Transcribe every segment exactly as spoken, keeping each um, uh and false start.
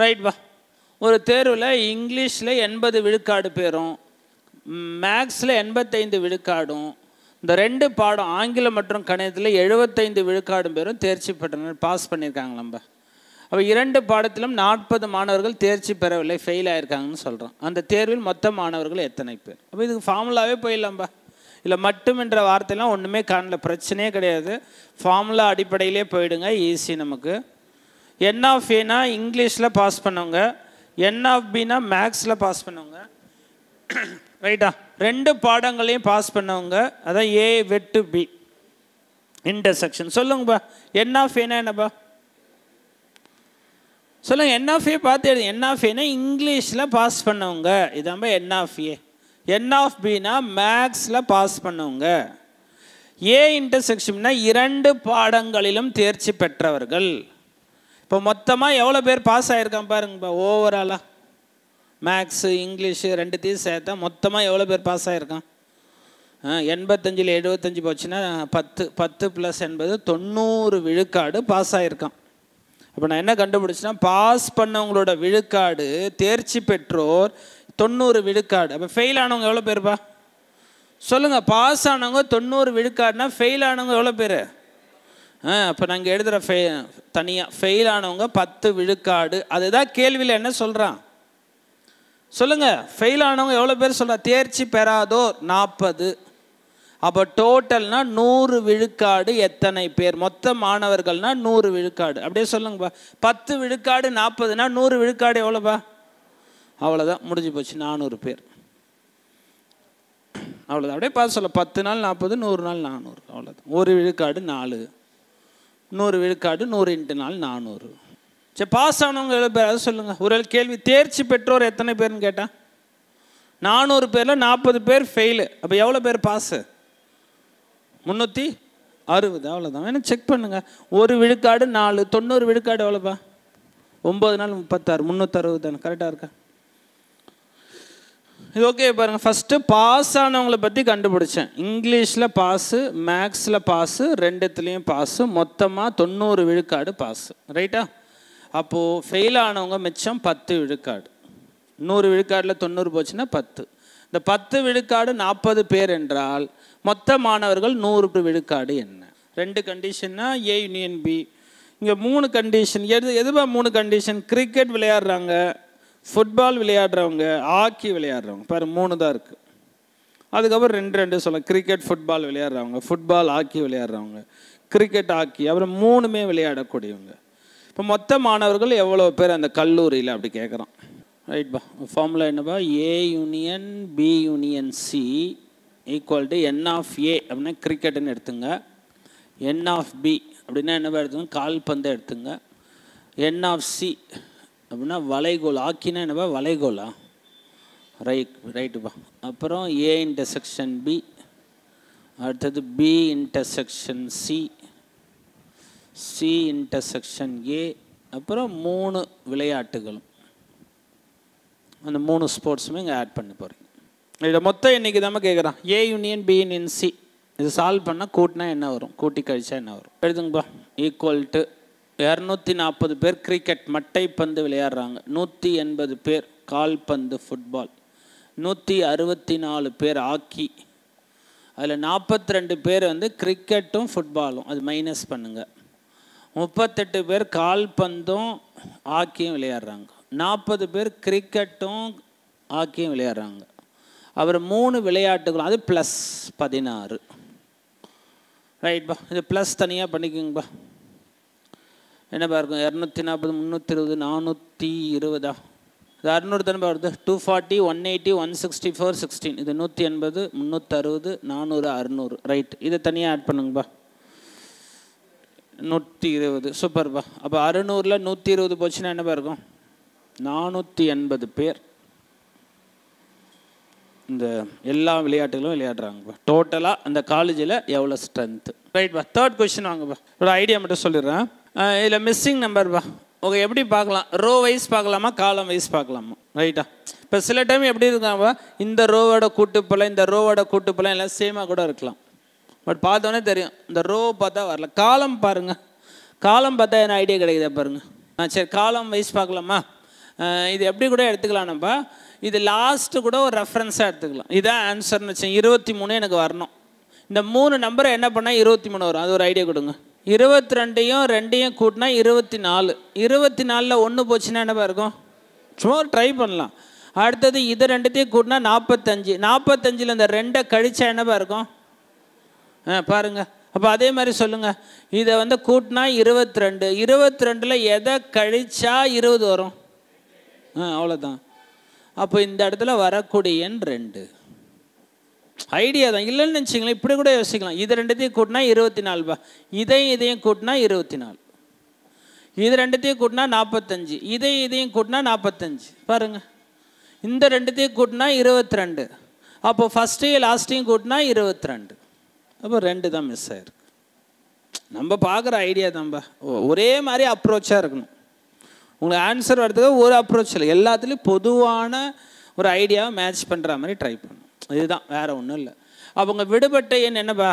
Right? ஒரு தேர்வுல இங்கிலீஷ்ல எண்பது விழுக்காடு பேரும் மேக்ஸ்ல எண்பத்தைந்து விழுக்காடும் இந்த ரெண்டு பாடம் ஆங்கிலம் மற்றும் கணிதத்துல எழுபத்தைந்து விழுக்காடு பேரும் தேர்ச்சி பெற்றனர் பாஸ் பண்ணிருக்காங்க நம்ம அப்ப இரண்டு பாடத்திலும் நாற்பது மாணவர்கள் தேர்ச்சி பெறவில்லை ஃபெயில் ஆயிருக்காங்கன்னு சொல்றோம் அந்த தேர்வில் மொத்த மாணவர்கள் எத்தனை பேர் அப்ப இதுக்கு ஃபார்முலாவே போயிடலாம்பா இல்ல மட்டும் என்ற வார்த்தைலாம் ஒண்ணுமே காணல பிரச்சனையே கிடையாது ஃபார்முலா அடிப்படையிலே போய்டுங்க ஈஸி நமக்கு n of a னா இங்கிலீஷ்ல பாஸ் பண்ணுங்க n of b னா மேக்ஸ்ல பாஸ் பண்ணுங்க ரைட்டா ரெண்டு பாடங்களையும் பாஸ் பண்ணுங்க அத a வெட்டு b இன்டர்செக்ஷன் சொல்லுங்க பா n of a னா என்னப்பா சொல்லுங்க n of a பாத்து n of a னா இங்கிலீஷ்ல பாஸ் பண்ணுங்க இதாம்பா n of a n of b னா மேக்ஸ்ல பாஸ் பண்ணுங்க a இன்டர்செக்ஷன் னா இரண்டு பாடங்களிலும் தேர்ச்சி பெற்றவர்கள் இப்போ மொத்தமா எவ்வளவு பேர் பாஸ் ஆயிருக்காங்க பாருங்க ஓவராலா மேக்ஸ் இங்கிலீஷ் ரெண்டுத்தையும் சேர்த்தா மொத்தமா எவ்வளவு பேர் பாஸ் ஆயிருக்காங்க எண்பத்தஞ்சுல எழுபத்தஞ்சு போச்சுன்னா பத்து பத்து பிளஸ் எண்பது தொண்ணூறு விழுக்காடு பாஸ் ஆயிருக்கான் அப்போ நான் என்ன கண்டுபிடிச்சேன்னா பாஸ் பண்ணவங்களோட விழுக்காடு தேர்ச்சி பெற்றோர் தொண்ணூறு விழுக்காடு அப்போ ஃபெயில் ஆனவங்க எவ்வளோ பேர்ப்பா சொல்லுங்க பாஸ் ஆனவங்க தொண்ணூறு விழுக்காடுனா ஃபெயில் ஆனவங்க எவ்வளோ பேர் ஆ அப்போ நாங்கள் எழுதுகிற ஃபெ தனியாக ஃபெயில் ஆனவங்க பத்து விழுக்காடு அதுதான் கேள்வியில் என்ன சொல்கிறான் சொல்லுங்க ஃபெயில் ஆனவங்க எவ்வளோ பேர் சொல்கிறா தேர்ச்சி பெறாதோர் நாற்பது அப்போ டோட்டல்னா நூறு விழுக்காடு எத்தனை பேர் மொத்த மாணவர்கள்னா நூறு விழுக்காடு அப்படியே சொல்லுங்கப்பா பத்து விழுக்காடு நாற்பதுனா நூறு விழுக்காடு எவ்வளோப்பா அவ்வளோதான் முடிஞ்சு போச்சு நானூறு பேர் அவ்வளோதான் அப்படியே பார்த்து சொல்ல பத்து நாள் நாற்பது நூறு நாள் நானூறு அவ்வளோதான் ஒரு விழுக்காடு நாலு நூறு விழுக்காடு நூறு இன்ட்டு நாள் நானூறு சரி பாஸ் ஆனவங்க எவ்வளோ பேர் அதை சொல்லுங்கள் ஒரு கேள்வி தேர்ச்சி பெற்றோர் எத்தனை பேர்னு கேட்டால் நானூறு பேரில் நாற்பது பேர் ஃபெயிலு அப்போ எவ்வளோ பேர் பாஸு முந்நூற்றி அறுபது அவ்வளோதான் வேணா செக் பண்ணுங்கள் ஒரு விழுக்காடு நாலு தொண்ணூறு விழுக்காடு எவ்வளோப்பா ஒம்பது நாள் முப்பத்தாறு முந்நூற்றறுபது தானே கரெக்டாக இருக்கா இது ஓகே பாருங்கள் ஃபஸ்ட்டு பாஸ் ஆனவங்களை பற்றி கண்டுபிடிச்சேன் இங்கிலீஷில் பாஸு மேக்ஸில் பாஸு ரெண்டுத்துலேயும் பாஸு மொத்தமாக தொண்ணூறு விழுக்காடு பாஸு ரைட்டா அப்போது ஃபெயில் ஆனவங்க மிச்சம் பத்து விழுக்காடு நூறு விழுக்காடில் தொண்ணூறு போச்சுன்னா பத்து இந்த பத்து விழுக்காடு நாற்பது பேர் என்றால் மொத்த மாணவர்கள் நூறு விழுக்காடு என்ன ரெண்டு கண்டிஷன்னா ஏ யூனியன் பி இங்கே மூணு கண்டிஷன் எது எதுவா மூணு கண்டிஷன் கிரிக்கெட் விளையாடுறாங்க ஃபுட்பால் விளையாடுறவங்க ஹாக்கி விளையாடுறவங்க பாரு மூணு தான் இருக்குது அதுக்கப்புறம் ரெண்டு ரெண்டு சொல்லலாம் கிரிக்கெட் ஃபுட்பால் விளையாடுறவங்க ஃபுட்பால் ஹாக்கி விளையாடுறவங்க கிரிக்கெட் ஹாக்கி அப்புறம் மூணுமே விளையாடக்கூடியவங்க இப்போ மொத்த மாணவர்கள் எவ்வளோ பேர் அந்த கல்லூரியில் அப்படி கேட்குறோம் ரைட்பா ஃபார்முலா என்னப்பா A union B union C equal to n of A அப்படின்னா கிரிக்கெட்டுன்னு எடுத்துங்க என் ஆஃப் பி அப்படின்னா என்னப்பா எடுத்துங்க கால்பந்தை எடுத்துங்க என் ஆஃப் சி அப்படின்னா வளைகோல் ஆக்கினா என்னப்பா வளைகோலா ரைட் ரைட்டுப்பா அப்புறம் ஏ இன்டர்செக்ஷன் பி அடுத்தது B intersection C C intersection A அப்புறம் மூணு விளையாட்டுகளும் அந்த மூணு ஸ்போர்ட்ஸுமே இங்கே ஆட் பண்ண போகிறீங்க இதை மொத்தம் இன்றைக்கி தான் கேட்குறான் A union B union C இது சால்வ் பண்ணால் கூட்டினா என்ன வரும் கூட்டி கழிச்சா என்ன வரும் எழுதுங்கப்பா ஈக்குவல் டு இரநூத்தி நாற்பது பேர் கிரிக்கெட் மட்டை பந்து விளையாடுறாங்க நூற்றி எண்பது பேர் கால்பந்து ஃபுட்பால் நூற்றி அறுபத்தி நாலு பேர் ஹாக்கி அதில் நாற்பத்தி ரெண்டு பேர் வந்து கிரிக்கெட்டும் ஃபுட்பாலும் அது மைனஸ் பண்ணுங்கள் முப்பத்தெட்டு பேர் கால்பந்தும் ஹாக்கியும் விளையாடுறாங்க நாற்பது பேர் கிரிக்கெட்டும் ஹாக்கியும் விளையாடுறாங்க அப்புறம் மூணு விளையாட்டுகளும் அது ப்ளஸ் பதினாறு ரைட்பா இது ப்ளஸ் தனியாக பண்ணிக்கோங்கப்பா என்னப்பா இருக்கும் இரநூத்தி நாற்பது முந்நூற்றி இருபது நானூற்றி இருபதா இது அறுநூறு தானே வருது two forty one eighty one sixty four sixteen இது நூற்றி எண்பது முந்நூற்றறுபது நானூறு அறுநூறு ரைட் இதை தனியாக ஆட் பண்ணுங்கப்பா நூற்றி இருபது சூப்பர்ப்பா அப்போ அறுநூறில் நூற்றி இருபது போச்சுன்னா என்னப்பா இருக்கும் நானூற்றி எண்பது பேர் இந்த எல்லா விளையாட்டுகளும் விளையாடுறாங்கப்பா டோட்டலாக அந்த காலேஜில் எவ்வளோ ஸ்ட்ரென்த்து ரைட்ப்பா தேர்ட் கொஸ்டின் வாங்கப்பா ஒரு ஐடியா மட்டும் சொல்லிடுறேன் இதில் மிஸ்ஸிங் நம்பர் பா ஓகே எப்படி பார்க்கலாம் ரோ வைஸ் பார்க்கலாமா காலம் வைஸ் பார்க்கலாமா ரைட்டா இப்போ சில டைம் எப்படி இருக்காங்கப்பா இந்த ரோவோட கூட்டுப்பழம் இந்த ரோவோட கூட்டுப்பழம் எல்லாம் சேமாக கூட இருக்கலாம் பட் பார்த்தோன்னே தெரியும் இந்த ரோ பார்த்தா வரல காலம் பாருங்கள் காலம் பார்த்தா என்ன ஐடியா கிடைக்குதா பாருங்கள் ஆ சரி காலம் வைஸ் பார்க்கலாமா இது எப்படி கூட எடுத்துக்கலாம் நம்ம இது லாஸ்ட் கூட ஒரு ரெஃபரன்ஸா எடுத்துக்கலாம் இதான் ஆன்சர்னு வெச்சேன் இருபத்தி மூணு எனக்கு வரணும் இந்த மூணு நம்பரை என்ன பண்ணா இருபத்தி மூணு வரும் அது ஒரு ஐடியா கொடுங்க இருபத்தி இரண்டு யும் இரண்டு யும் கூட்டினா இருபத்தி நாலு இருபத்தி நாலு ல ஒன்னு போச்சுனா என்னவா இருக்கும் சும்மா ட்ரை பண்ணலாம் அடுத்து இது ரெண்டுத்தையும் கூட்டினா நாற்பத்தி ஐந்து நாற்பத்தி ஐந்து ல இந்த ரெண்டை கழிச்சா என்னவா இருக்கும் பாருங்க அப்ப அதே மாதிரி சொல்லுங்க இத வந்து கூட்டினா இருபத்தி இரண்டு இருபத்தி இரண்டு ல எதை கழிச்சா இருபது வரும் அவ்வளவுதான் அப்ப இந்த இடத்துல வரக்கூடிய எண் இரண்டு ஐடியா தான் இல்லன்னு நினைச்சீங்களா இப்படி கூட யோசிக்கலாம் இது ரெண்டுத்தையும் கூட்டினா இருபத்தி நான்கு பா இதையும் இதையும் கூட்டினா இருபத்தி நான்கு இது ரெண்டுத்தையும் கூட்டினா நாற்பத்தி ஐந்து இதையும் இதையும் கூட்டினா நாற்பத்தி ஐந்து பாருங்க இந்த ரெண்டுத்தையும் கூட்டினா இருபத்தி இரண்டு அப்ப ஃபர்ஸ்ட் ஏ லாஸ்டையும் கூட்டினா இருபத்தி இரண்டு அப்ப ரெண்டு தான் மிஸ் ஆயிருக்கு நம்ம பார்க்குற ஐடியா தான்பா ஒரே மாதிரி அப்ரோச்சா இருக்கணும் உங்களுக்கு ஆன்சர் வரதுக்கு ஒரு அப்ரோச் இல்லை எல்லாத்துலேயும் பொதுவான ஒரு ஐடியாவை மேட்ச் பண்ணுற மாதிரி ட்ரை பண்ணும் இதுதான் வேறு ஒன்றும் இல்லை அவங்க விடுபட்ட எண் என்னப்பா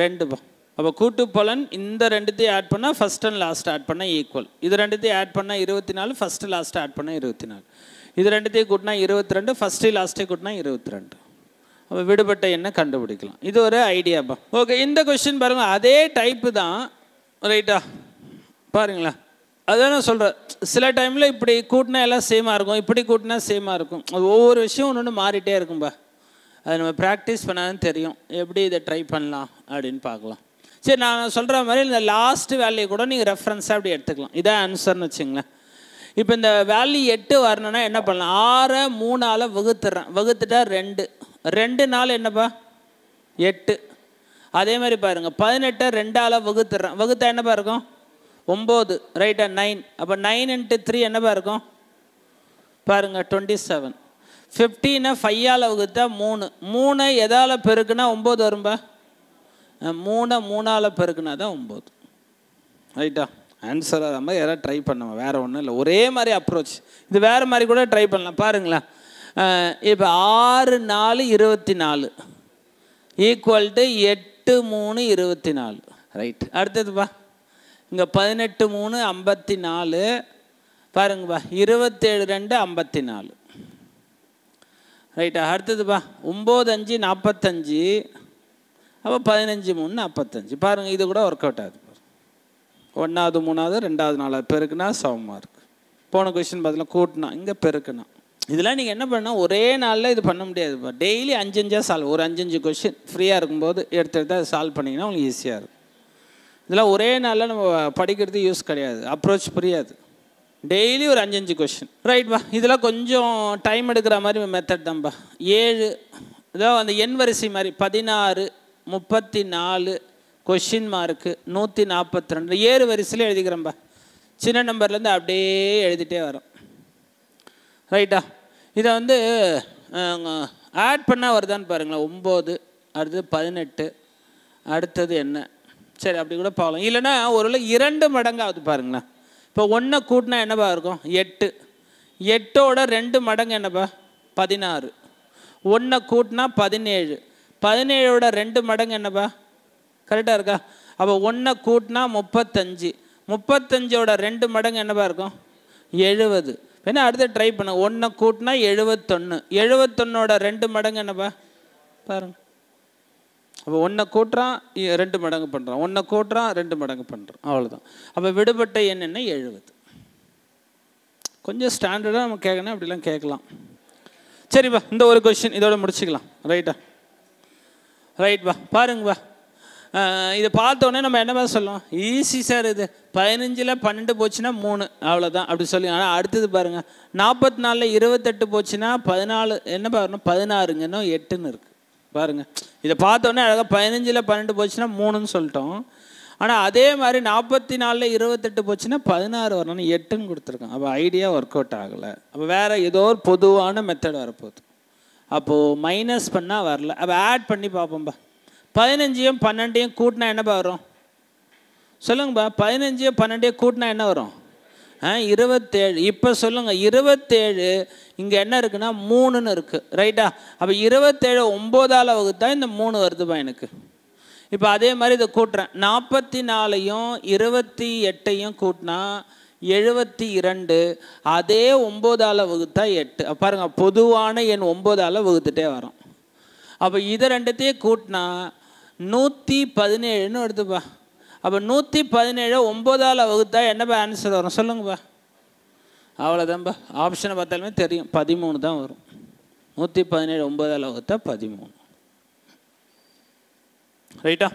ரெண்டுப்பா அப்போ கூட்டு பலன் இந்த ரெண்டுத்தையும் ஆட் பண்ணால் ஃபஸ்ட் அண்ட் லாஸ்ட் ஆட் பண்ணால் ஈக்குவல் இது ரெண்டுத்தையும் ஆட் பண்ணால் இருபத்தி நாலு ஃபஸ்ட்டு லாஸ்ட்டு ஆட் பண்ணால் இருபத்தி நாலு இது ரெண்டுத்தையும் கூட்டினா இருபத்தி ரெண்டு ஃபஸ்ட்டு லாஸ்ட்டே கூட்டினா இருபத்தி ரெண்டு அப்போ விடுபட்ட எண்ணை கண்டுபிடிக்கலாம் இது ஒரு ஐடியாப்பா ஓகே இந்த கொஸ்டின் பாருங்கள் அதே டைப்பு தான் ரைட்டா பாருங்களேன் அதான் நான் சொல்கிறேன் சில டைமில் இப்படி கூட்டினா எல்லாம் சேமாக இருக்கும் இப்படி கூட்டினா சேமாக இருக்கும் அது ஒவ்வொரு விஷயம் ஒன்று ஒன்று மாறிட்டே இருக்கும்பா அது நம்ம ப்ராக்டிஸ் பண்ணாதான் தெரியும் எப்படி இதை ட்ரை பண்ணலாம் அப்படின்னு பார்க்கலாம் சரி நான் சொல்கிற மாதிரி இந்த லாஸ்ட் வேல்யூ கூட நீங்கள் ரெஃபரன்ஸாக அப்படி எடுத்துக்கலாம் இதான் ஆன்சர்னு வச்சுங்களேன் இப்போ இந்த வேல்யூ எட்டு வரணுன்னா என்ன பண்ணலாம் ஆறை மூணால் வகுத்துடுறேன் வகுத்துட்டா ரெண்டு ரெண்டு நாள் என்னப்பா எட்டு அதே மாதிரி பாருங்கள் பதினெட்டை ரெண்டால் வகுத்துடுறேன் வகுத்தா என்னப்பா இருக்கும் ஒன்பது ரைட்டா நைன் அப்போ நைன் இன்ட்டு த்ரீ என்னப்பா இருக்கும் பாருங்கள் டுவெண்ட்டி செவன் ஃபிஃப்டீனை ஃபையால் வகுத்தா மூணு மூணை எதால் பெருக்குன்னா ஒம்பது வரும்பா மூணை மூணால் பெருக்குனா தான் ஒம்பது ரைட்டா ஆன்சர் அது மாதிரி யாராவது ட்ரை பண்ணுவேன் வேறு ஒன்றும் இல்லை ஒரே மாதிரி அப்ரோச் இது வேறு மாதிரி கூட ட்ரை பண்ணலாம் பாருங்களேன் இப்போ ஆறு நாலு இருபத்தி நாலு ஈக்குவல் டு எட்டு மூணு இருபத்தி நாலு ரைட் அடுத்ததுப்பா இங்கே பதினெட்டு மூணு ஐம்பத்தி நாலு பாருங்கப்பா இருபத்தேழு ரெண்டு ஐம்பத்தி நாலு ரைட்டா அடுத்ததுப்பா ஒம்பது அஞ்சு நாற்பத்தஞ்சு அப்போ பதினஞ்சு மூணு நாற்பத்தஞ்சு பாருங்கள் இது கூட ஒர்க் அவுட் ஆகுது ஒன்றாவது மூணாவது ரெண்டாவது நாலாவது பெருக்குனா சமமாக இருக்குது போன கொஸ்டின் பார்த்தீங்களா கூட்டினா இங்கே பெருக்குனா இதெல்லாம் நீங்கள் என்ன பண்ணால் ஒரே நாளில் இது பண்ண முடியாதுப்பா டெய்லி அஞ்சு அஞ்சாக சால்வ் ஒரு அஞ்சு அஞ்சு கொஸ்டின் ஃப்ரீயாக இருக்கும்போது எடுத்து எடுத்து அதை சால்வ் பண்ணிங்கன்னா உங்களுக்கு ஈஸியாக இருக்கும் இதெல்லாம் ஒரே நாளில் நம்ம படிக்கிறது யூஸ் கிடையாது அப்ரோச் புரியாது டெய்லி ஒரு அஞ்சு அஞ்சு கொஸ்டின் ரைட்பா இதெல்லாம் கொஞ்சம் டைம் எடுக்கிற மாதிரி மெத்தட் தான்பா ஏழு இதான் அந்த எண் வரிசை மாதிரி பதினாறு முப்பத்தி நாலு கொஷின் மார்க்கு நூற்றி நாற்பத்தி ரெண்டு ஏழு வரிசையில் எழுதிக்கிறேன்பா சின்ன நம்பர்லேருந்து அப்படியே எழுதிட்டே வரோம் ரைட்டா இதை வந்து ஆட் பண்ணால் வருதான்னு பாருங்களேன் ஒம்பது அடுத்தது பதினெட்டு அடுத்தது என்ன சரி அப்படி கூட பார்க்கலாம் இல்லைன்னா ஒரு இரண்டு மடங்காவது பாருங்களேன் இப்போ ஒன்றை கூட்டினா என்னப்பா இருக்கும் எட்டு எட்டோட ரெண்டு மடங்கு என்னப்பா பதினாறு ஒன்றை கூட்டினா பதினேழு பதினேழோட ரெண்டு மடங்கு என்னப்பா கரெக்டாக இருக்கா அப்போ ஒன்றை கூட்டினா முப்பத்தஞ்சு முப்பத்தஞ்சோட ரெண்டு மடங்கு என்னப்பா இருக்கும் எழுபது ஏன்னா அடுத்து ட்ரை பண்ண ஒன்றை கூட்டினா எழுபத்தொன்று எழுபத்தொன்னோட ரெண்டு மடங்கு என்னப்பா பாருங்க அப்போ ஒன்றை கூட்டுறான் ரெண்டு மடங்கு பண்ணுறான் ஒன்றை கூட்டுறான் ரெண்டு மடங்கு பண்ணுறான் அவ்வளோதான் அப்போ விடுபட்ட எண் என்ன எழுபது கொஞ்சம் ஸ்டாண்டர்டாக நம்ம கேட்கணும் அப்படிலாம் கேட்கலாம் சரிப்பா இந்த ஒரு கொஸ்டின் இதோட முடிச்சுக்கலாம் ரைட்டா ரைட்பா பாருங்கப்பா இதை பார்த்தோன்னே நம்ம என்ன மாதிரி சொல்லலாம் ஈஸி சார் இது பதினஞ்சில் பன்னெண்டு போச்சுன்னா மூணு அவ்வளோதான் அப்படி சொல்லி ஆனால் அடுத்தது பாருங்கள் நாற்பத்தி நாலில் இருபத்தெட்டு போச்சுன்னா பதினாலு என்ன பாருங்க பதினாறுங்கன்னா எட்டுன்னு இருக்குது பாருங்கள் இதை பார்த்தோன்னே அழகாக பதினஞ்சில் பன்னெண்டு போச்சுன்னா மூணுன்னு சொல்லிட்டோம் ஆனால் அதே மாதிரி நாற்பத்தி நாலில் இருபத்தெட்டு போச்சுன்னா பதினாறு வரணும்னு எட்டுன்னு கொடுத்துருக்கோம் அப்போ ஐடியா ஒர்க் அவுட் ஆகலை அப்போ வேறு ஏதோ ஒரு பொதுவான மெத்தட் வரப்போகுது அப்போது மைனஸ் பண்ணால் வரல அப்போ ஆட் பண்ணி பார்ப்போம்பா பதினஞ்சையும் பன்னெண்டையும் கூட்டினா என்னப்பா வரும் சொல்லுங்கப்பா பதினஞ்சையும் பன்னெண்டையும் கூட்டினா என்ன வரும் ஆ இருபத்தேழு இப்போ சொல்லுங்கள் இருபத்தேழு இங்கே என்ன இருக்குன்னா மூணுன்னு இருக்குது ரைட்டா அப்போ இருபத்தேழு ஒம்போதால் வகுத்தா இந்த மூணு வருதுப்பா எனக்கு இப்போ அதே மாதிரி இதை கூட்டுறேன் நாற்பத்தி நாலையும் இருபத்தி எட்டையும் கூட்டினா எழுபத்தி இரண்டு அதே ஒன்பதால் வகுத்தா எட்டு. பாருங்க, பொதுவான எண் ஒன்பதால் வகுத்துட்டே வரும். அப்போ இதை ரெண்டுத்தையும் கூட்டினா நூற்றி பதினேழுன்னு எடுத்துப்பா. அப்போ நூற்றி பதினேழு ஒன்பதால் வகுத்தா என்னப்பா ஆன்சர் வரும் சொல்லுங்கப்பா. அவ்வளோதான்ப்பா, ஆப்ஷனை பார்த்தாலுமே தெரியும், பதிமூணு தான் வரும். நூற்றி பதினேழு ஒன்பதால் வகுத்தா பதிமூணு. ரைட்டா?